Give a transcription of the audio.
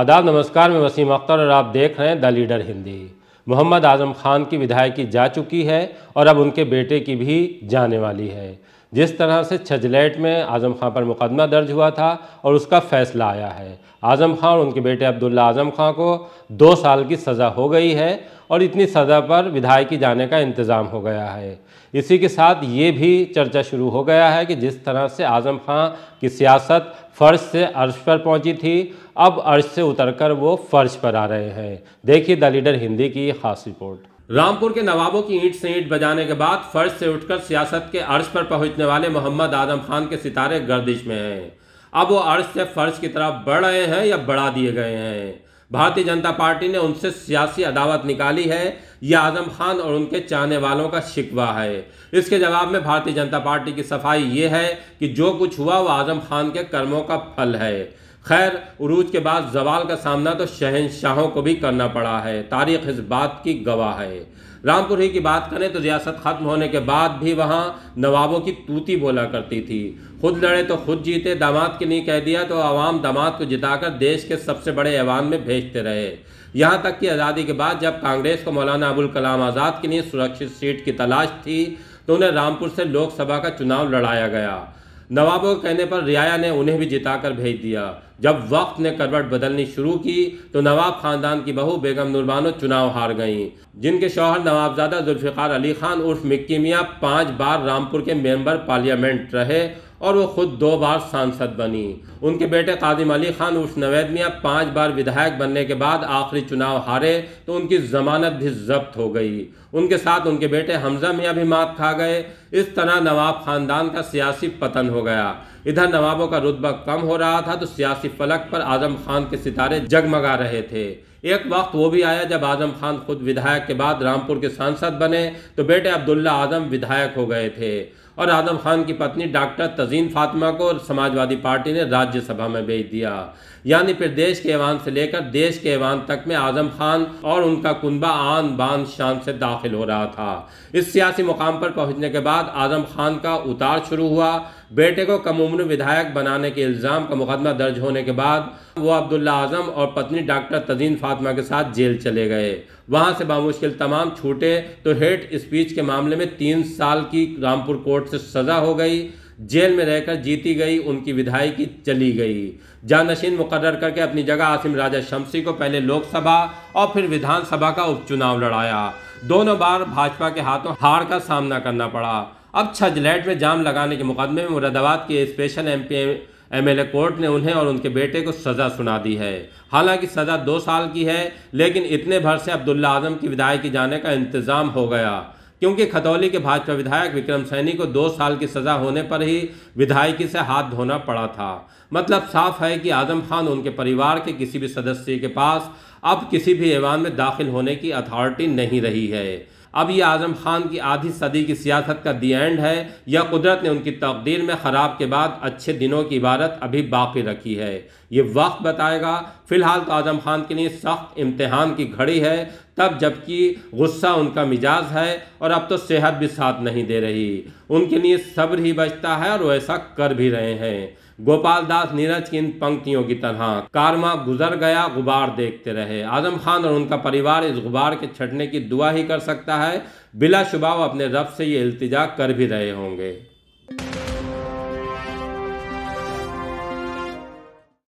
आदाब नमस्कार, मैं वसीम अख्तर और आप देख रहे हैं द लीडर हिंदी। मोहम्मद आज़म खान की विधायकी जा चुकी है और अब उनके बेटे की भी जाने वाली है। जिस तरह से छजलैट में आज़म खान पर मुकदमा दर्ज हुआ था और उसका फैसला आया है, आज़म खान और उनके बेटे अब्दुल्ला आजम खान को 2 साल की सज़ा हो गई है और इतनी सज़ा पर विधायकी जाने का इंतज़ाम हो गया है। इसी के साथ ये भी चर्चा शुरू हो गया है कि जिस तरह से आज़म खान की सियासत फ़र्श से अर्श पर पहुंची थी, अब अर्श से उतरकर वो फ़र्श पर आ रहे हैं। देखिए द लीडर हिंदी की खास रिपोर्ट। रामपुर के नवाबों की ईंट से ईंट बजाने के बाद फर्श से उठकर सियासत के अर्श पर पहुंचने वाले मोहम्मद आज़म खान के सितारे गर्दिश में हैं। अब वो अर्श से फर्श की तरफ बढ़ रहे हैं या बढ़ा दिए गए हैं। भारतीय जनता पार्टी ने उनसे सियासी अदावत निकाली है। यह आज़म खान और उनके चाहने वालों का शिकवा है। इसके जवाब में भारतीय जनता पार्टी की सफाई ये है कि जो कुछ हुआ वह आज़म खान के कर्मों का फल है। खैर, उरूज के बाद जवाल का सामना तो शहंशाहों को भी करना पड़ा है। तारीख इस बात की गवाह है। रामपुर ही की बात करें तो रियासत खत्म होने के बाद भी वहाँ नवाबों की तूती बोला करती थी। खुद लड़े तो खुद जीते, दामाद के नहीं कह दिया तो आवाम दामाद को जिताकर देश के सबसे बड़े ऐवान में भेजते रहे। यहाँ तक कि आज़ादी के बाद जब कांग्रेस को मौलाना अबुल कलाम आज़ाद के लिए सुरक्षित सीट की तलाश थी तो उन्हें रामपुर से लोकसभा का चुनाव लड़ाया गया। नवाबों के कहने पर रियाया ने उन्हें भी जिताकर भेज दिया। जब वक्त ने करवट बदलनी शुरू की तो नवाब खानदान की बहू बेगम नूरबानो चुनाव हार गईं, जिनके शौहर नवाबजादा ज़ुल्फ़िकार अली खान उर्फ मिक्की मियां 5 बार रामपुर के मेंबर पार्लियामेंट रहे और वो खुद 2 बार सांसद बनी। उनके बेटे कादिम अली खान उर्फ नवाब मियां 5 बार विधायक बनने के बाद आखिरी चुनाव हारे तो उनकी ज़मानत भी जब्त हो गई। उनके साथ उनके बेटे हमजा मियां भी मात खा गए। इस तरह नवाब खानदान का सियासी पतन हो गया। इधर नवाबों का रुतबा कम हो रहा था तो सियासी फलक पर आज़म खान के सितारे जगमगा रहे थे। एक वक्त वो भी आया जब आज़म खान खुद विधायक के बाद रामपुर के सांसद बने तो बेटे अब्दुल्ला आजम विधायक हो गए थे और आज़म खान की पत्नी डॉक्टर तजीन फातिमा को समाजवादी पार्टी ने राज्यसभा में भेज दिया। यानी प्रदेश के ऐवान से लेकर देश के ऐवान तक में आज़म खान और उनका कुनबा आन बान शान से दाखिल हो रहा था। इस सियासी मुकाम पर पहुंचने के बाद आज़म खान का उतार शुरू हुआ। बेटे को कम उम्र विधायक बनाने के इल्ज़ाम का मुकदमा दर्ज होने के बाद वो अब्दुल्ला आजम और पत्नी डॉक्टर तजीन फातिमा के साथ जेल चले गए। वहाँ से बामुश्किल तमाम छूटे तो हेट स्पीच के मामले में 3 साल की रामपुर कोर्ट से सज़ा हो गई। जेल में रहकर जीती गई उनकी विधायकी चली गई। जानशीन मुकर्रर करके अपनी जगह आसिम राजा शम्सी को पहले लोकसभा और फिर विधानसभा का उपचुनाव लड़ाया। दोनों बार भाजपा के हाथों हार का सामना करना पड़ा। अब छजलैट में जाम लगाने के मुकदमे में मुरादाबाद के स्पेशल एमएलए कोर्ट ने उन्हें और उनके बेटे को सज़ा सुना दी है। हालांकि सज़ा 2 साल की है, लेकिन इतने भर से अब्दुल्ला आजम की विधायकी जाने का इंतज़ाम हो गया, क्योंकि खतौली के भाजपा विधायक विक्रम सैनी को 2 साल की सज़ा होने पर ही विधायकी से हाथ धोना पड़ा था। मतलब साफ है कि आज़म खान उनके परिवार के किसी भी सदस्य के पास अब किसी भी ऐवान में दाखिल होने की अथॉरिटी नहीं रही है। अब यह आज़म खान की आधी सदी की सियासत का दी एंड है या कुदरत ने उनकी तकदीर में ख़राब के बाद अच्छे दिनों की इबारत अभी बाकी रखी है, ये वक्त बताएगा। फ़िलहाल तो आज़म खान के लिए सख्त इम्तहान की घड़ी है, तब जबकि गुस्सा उनका मिजाज है और अब तो सेहत भी साथ नहीं दे रही। उनके लिए सब्र ही बचता है और ऐसा कर भी रहे हैं। गोपाल दास नीरज की इन पंक्तियों की तरह, कारमा गुजर गया गुबार देखते रहे। आज़म खान और उनका परिवार इस गुबार के छटने की दुआ ही कर सकता है। बिलाशुबा वो अपने रब से ये इल्तिजा कर भी रहे होंगे।